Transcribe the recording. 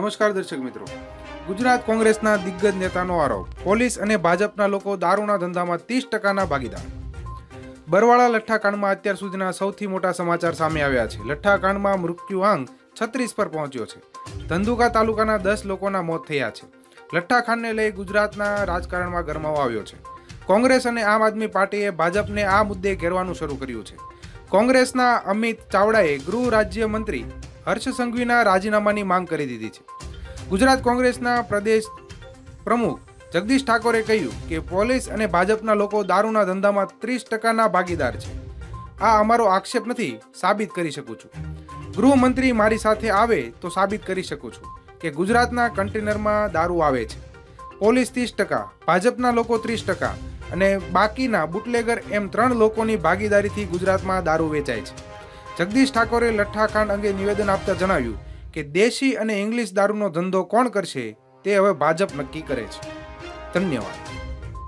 નમસ્કાર દર્શક મિત્રો, ગુજરાત કોંગ્રેસના દિગ્ગજ નેતાનો આરોપ, પોલીસ અને ભાજપના લોકો દારૂના ધંધામાં 30%ના ભાગીદાર। બરવાળા લઠ્ઠાકાંડમાં અત્યાર સુધીના સૌથી મોટા સમાચાર સામે આવ્યા છે। લઠ્ઠાકાંડમાં મૃત્યુઆંક 36 પર પહોંચ્યો છે। ધંધુકા તાલુકાના 10 લોકોના મોત થયા છે। લઠ્ઠાકાંડને લઈ ગુજરાતના રાજકારણમાં ગરમાવો આવ્યો છે। કોંગ્રેસ અને આમ આદમી પાર્ટીએ ભાજપને આ મુદ્દે ઘેરવાનું શરૂ કર્યું છે। કોંગ્રેસના અમિત ચાવડાએ ગૃહ રાજ્યમંત્રી હર્ષ સંઘવીના રાજીનામાની માંગ કરી દીધી છે। ગુજરાત કોંગ્રેસના પ્રદેશ પ્રમુખ જગદીશ ઠાકોરે કહ્યું કે પોલીસ અને ભાજપના લોકો દારૂના ધંધામાં 30%ના ભાગીદાર છે। આ અમારો આક્ષેપ નથી, સાબિત કરી શકું છું। ગૃહમંત્રી મારી સાથે આવે તો સાબિત કરી શકું છું કે ગુજરાતના કન્ટેનરમાં દારૂ આવે છે। પોલીસ 30%, ભાજપના લોકો 30% અને બાકીના બુટલેગર એમ 3 લોકોની ભાગીદારીથી ગુજરાતમાં દારૂ વેચાય છે। જગદીશ ઠાકોરે લઠ્ઠાકાંડ અંગે નિવેદન આપતા જણાવ્યું કે દેશી અને ઇંગ્લિશ દારૂનો ધંધો કોણ કરશે તે હવે ભાજપ નક્કી કરે છે। ધન્યવાદ।